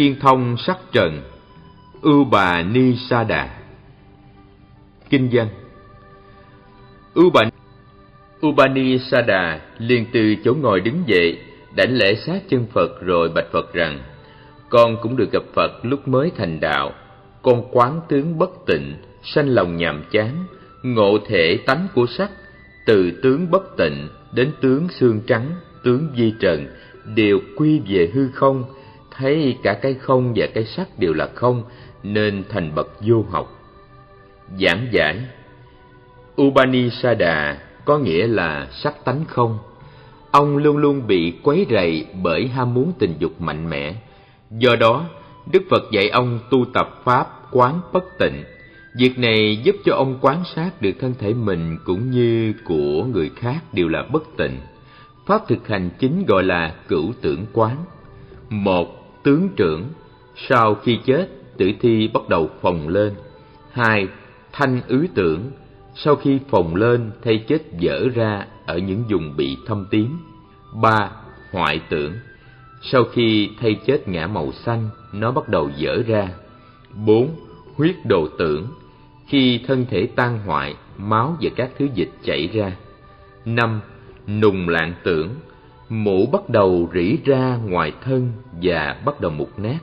viên thông sắc trần, ưu bà Niṣada. Kinh văn: Upaniṣada liền từ chỗ ngồi đứng dậy, đảnh lễ sát chân Phật rồi bạch Phật rằng: Con cũng được gặp Phật lúc mới thành đạo. Con quán tướng bất tịnh, sanh lòng nhàm chán, ngộ thể tánh của sắc, từ tướng bất tịnh đến tướng xương trắng, tướng vi trần, đều quy về hư không. Thấy cả cái không và cái sắc đều là không, nên thành bậc vô học. Giảng giải: Upaniṣada có nghĩa là sắc tánh không. Ông luôn luôn bị quấy rầy bởi ham muốn tình dục mạnh mẽ. Do đó, Đức Phật dạy ông tu tập pháp quán bất tịnh. Việc này giúp cho ông quán sát được thân thể mình cũng như của người khác đều là bất tịnh. Pháp thực hành chính gọi là cửu tưởng quán. Một, tướng trưởng. Sau khi chết, tử thi bắt đầu phồng lên. Hai, thanh ứ tưởng. Sau khi phồng lên, thay chết dở ra ở những vùng bị thâm tím. Ba, hoại tưởng. Sau khi thay chết ngã màu xanh, nó bắt đầu dở ra. Bốn, huyết đồ tưởng. Khi thân thể tan hoại, máu và các thứ dịch chảy ra. Năm, nùng lạng tưởng. Mũ bắt đầu rỉ ra ngoài thân và bắt đầu mục nát.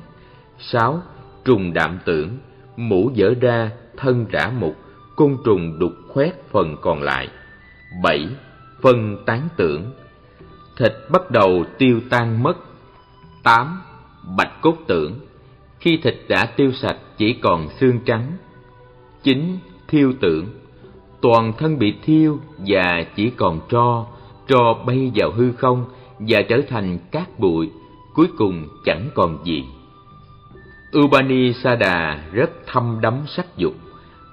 Sáu, trùng đạm tưởng. Mũ dở ra, thân rã mục, côn trùng đục khoét phần còn lại. Bảy, phân tán tưởng. Thịt bắt đầu tiêu tan mất. Tám, bạch cốt tưởng. Khi thịt đã tiêu sạch chỉ còn xương trắng. Chín, thiêu tưởng. Toàn thân bị thiêu và chỉ còn tro. Tro bay vào hư không và trở thành cát bụi, cuối cùng chẳng còn gì. Upaniṣada rất thâm đắm sắc dục.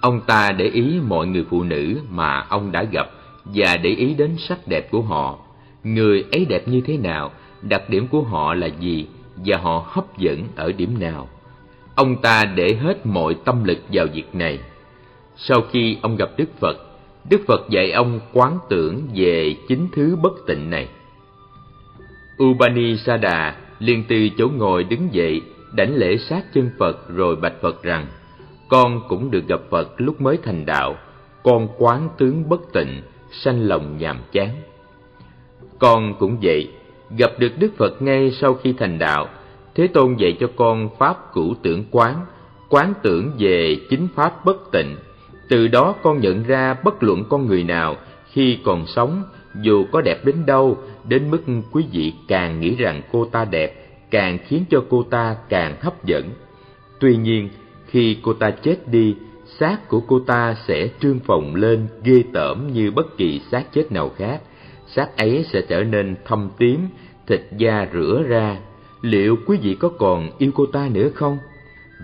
Ông ta để ý mọi người phụ nữ mà ông đã gặp và để ý đến sắc đẹp của họ. Người ấy đẹp như thế nào, đặc điểm của họ là gì và họ hấp dẫn ở điểm nào. Ông ta để hết mọi tâm lực vào việc này. Sau khi ông gặp Đức Phật dạy ông quán tưởng về chính thứ bất tịnh này. Upaniṣada liền từ chỗ ngồi đứng dậy, đảnh lễ sát chân Phật rồi bạch Phật rằng: Con cũng được gặp Phật lúc mới thành đạo. Con quán tướng bất tịnh, sanh lòng nhàm chán. Con cũng vậy, gặp được Đức Phật ngay sau khi thành đạo. Thế Tôn dạy cho con pháp cửu tưởng quán, quán tưởng về chính pháp bất tịnh. Từ đó con nhận ra bất luận con người nào khi còn sống, dù có đẹp đến đâu, đến mức quý vị càng nghĩ rằng cô ta đẹp, càng khiến cho cô ta càng hấp dẫn. Tuy nhiên, khi cô ta chết đi, xác của cô ta sẽ trương phồng lên ghê tởm như bất kỳ xác chết nào khác. Xác ấy sẽ trở nên thâm tím, thịt da rửa ra. Liệu quý vị có còn yêu cô ta nữa không?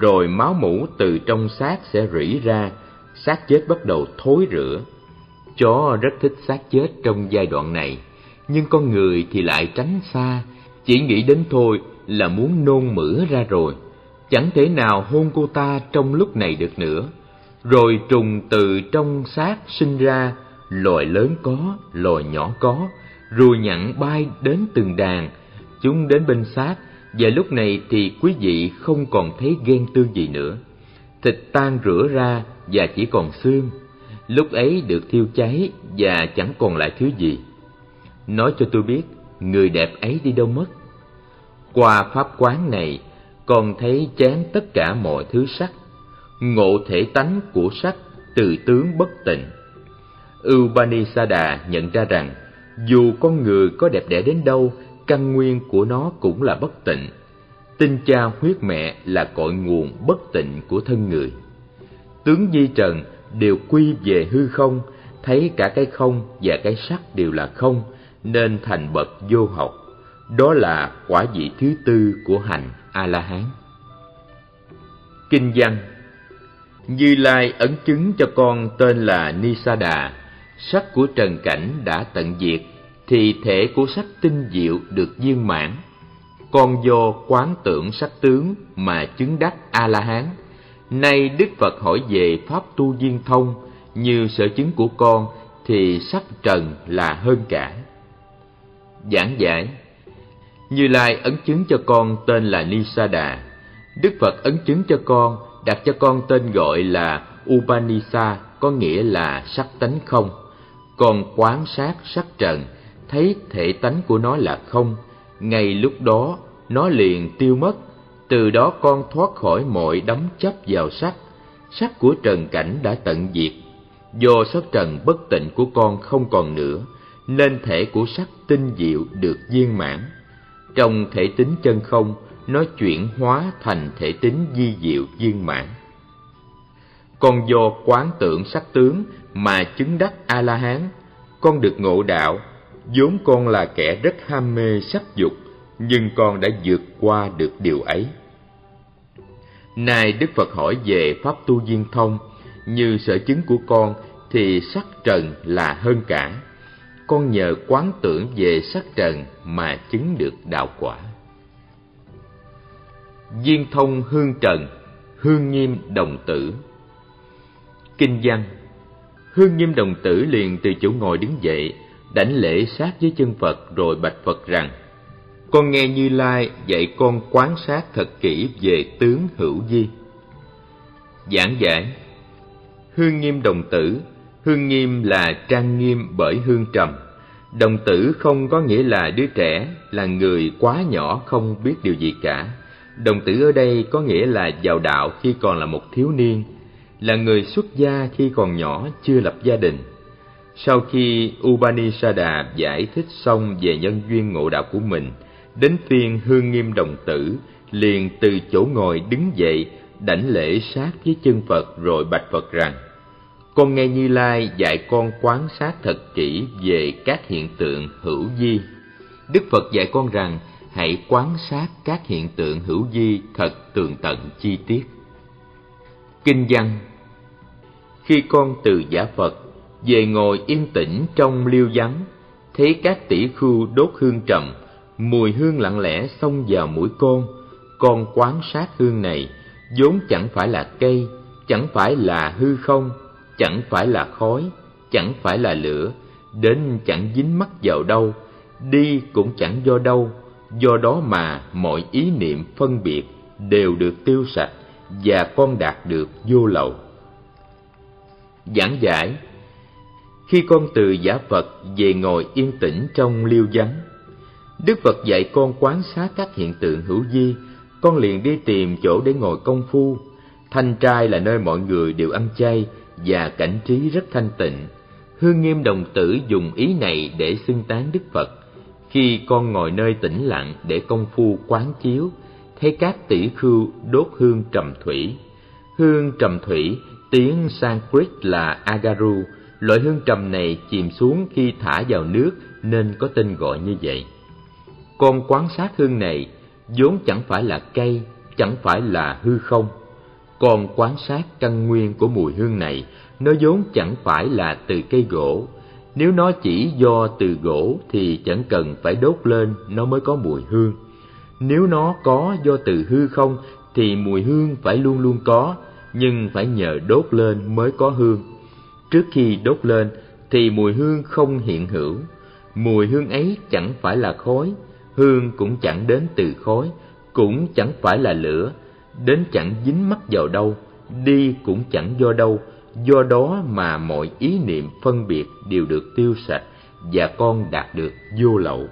Rồi máu mủ từ trong xác sẽ rỉ ra, xác chết bắt đầu thối rữa. Chó rất thích xác chết trong giai đoạn này, nhưng con người thì lại tránh xa, chỉ nghĩ đến thôi là muốn nôn mửa ra rồi. Chẳng thể nào hôn cô ta trong lúc này được nữa. Rồi trùng từ trong xác sinh ra, loài lớn có, loài nhỏ có, ruồi nhặng bay đến từng đàn. Chúng đến bên xác, và lúc này thì quý vị không còn thấy ghen tương gì nữa. Thịt tan rửa ra và chỉ còn xương. Lúc ấy được thiêu cháy và chẳng còn lại thứ gì. Nói cho tôi biết, người đẹp ấy đi đâu mất? Qua pháp quán này, con thấy chán tất cả mọi thứ sắc. Ngộ thể tánh của sắc, từ tướng bất tịnh. Upaniṣada nhận ra rằng dù con người có đẹp đẽ đến đâu, căn nguyên của nó cũng là bất tịnh. Tinh cha huyết mẹ là cội nguồn bất tịnh của thân người. Tướng vi trần đều quy về hư không, thấy cả cái không và cái sắc đều là không, nên thành bậc vô học. Đó là quả vị thứ tư của hành A-la-hán. Kinh văn: Như Lai ấn chứng cho con tên là Niṣada. Sắc của trần cảnh đã tận diệt, thì thể của sắc tinh diệu được viên mãn. Con do quán tưởng sắc tướng mà chứng đắc A-la-hán. Nay Đức Phật hỏi về pháp tu viên thông, như sở chứng của con thì sắc trần là hơn cả. Giảng giải: Như Lai ấn chứng cho con tên là Niṣada. Đức Phật ấn chứng cho con, đặt cho con tên gọi là Upanisa, có nghĩa là sắc tánh không. Con quán sát sắc trần, thấy thể tánh của nó là không, ngay lúc đó nó liền tiêu mất. Từ đó con thoát khỏi mọi đắm chấp vào sắc, sắc của trần cảnh đã tận diệt. Do sắc trần bất tịnh của con không còn nữa, nên thể của sắc tinh diệu được viên mãn. Trong thể tính chân không, nó chuyển hóa thành thể tính vi diệu viên mãn. Con do quán tưởng sắc tướng mà chứng đắc A-la-hán, con được ngộ đạo. Vốn con là kẻ rất ham mê sắc dục, nhưng con đã vượt qua được điều ấy. Nay Đức Phật hỏi về pháp tu viên thông, như sở chứng của con thì sắc trần là hơn cả. Con nhờ quán tưởng về sắc trần mà chứng được đạo quả. Viên thông hương trần, Hương Nghiêm đồng tử. Kinh văn: Hương Nghiêm đồng tử liền từ chỗ ngồi đứng dậy, đảnh lễ sát với chân Phật rồi bạch Phật rằng: Con nghe Như Lai dạy con quán sát thật kỹ về tướng hữu vi. Giảng giải: Hương Nghiêm đồng tử, hương nghiêm là trang nghiêm bởi hương trầm. Đồng tử không có nghĩa là đứa trẻ, là người quá nhỏ không biết điều gì cả. Đồng tử ở đây có nghĩa là vào đạo khi còn là một thiếu niên, là người xuất gia khi còn nhỏ chưa lập gia đình. Sau khi Upaniṣada giải thích xong về nhân duyên ngộ đạo của mình, đến phiên Hương Nghiêm đồng tử liền từ chỗ ngồi đứng dậy, đảnh lễ sát với chân Phật rồi bạch Phật rằng: Con nghe Như Lai dạy con quán sát thật kỹ về các hiện tượng hữu vi. Đức Phật dạy con rằng hãy quán sát các hiện tượng hữu vi thật tường tận chi tiết. Kinh văn: Khi con từ giả Phật về ngồi yên tĩnh trong liêu vắng, thấy các tỷ khu đốt hương trầm, mùi hương lặng lẽ xông vào mũi con quán sát hương này, vốn chẳng phải là cây, chẳng phải là hư không, chẳng phải là khói, chẳng phải là lửa, đến chẳng dính mắc vào đâu, đi cũng chẳng do đâu, do đó mà mọi ý niệm phân biệt đều được tiêu sạch và con đạt được vô lậu. Giảng giải: Khi con từ giả Phật về ngồi yên tĩnh trong liêu vắng, Đức Phật dạy con quán sát các hiện tượng hữu vi, con liền đi tìm chỗ để ngồi công phu. Thanh trai là nơi mọi người đều ăn chay và cảnh trí rất thanh tịnh. Hương Nghiêm đồng tử dùng ý này để xưng tán Đức Phật: Khi con ngồi nơi tĩnh lặng để công phu quán chiếu, thấy các tỷ khưu đốt hương trầm thủy. Hương trầm thủy tiếng Sanskrit là agaru, loại hương trầm này chìm xuống khi thả vào nước nên có tên gọi như vậy. Con quan sát hương này vốn chẳng phải là cây, chẳng phải là hư không. Con quan sát căn nguyên của mùi hương này, nó vốn chẳng phải là từ cây gỗ. Nếu nó chỉ do từ gỗ thì chẳng cần phải đốt lên nó mới có mùi hương. Nếu nó có do từ hư không thì mùi hương phải luôn luôn có, nhưng phải nhờ đốt lên mới có hương. Trước khi đốt lên thì mùi hương không hiện hữu. Mùi hương ấy chẳng phải là khói, hương cũng chẳng đến từ khói, cũng chẳng phải là lửa, đến chẳng dính mắc vào đâu, đi cũng chẳng do đâu, do đó mà mọi ý niệm phân biệt đều được tiêu sạch và con đạt được vô lậu.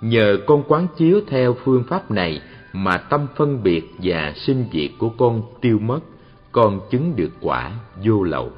Nhờ con quán chiếu theo phương pháp này mà tâm phân biệt và sinh diệt của con tiêu mất, con chứng được quả vô lậu.